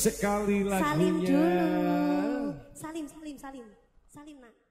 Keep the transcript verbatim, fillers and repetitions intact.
Sekali lagunya. Salim dulu. Salim, salim, salim. Salim, nak.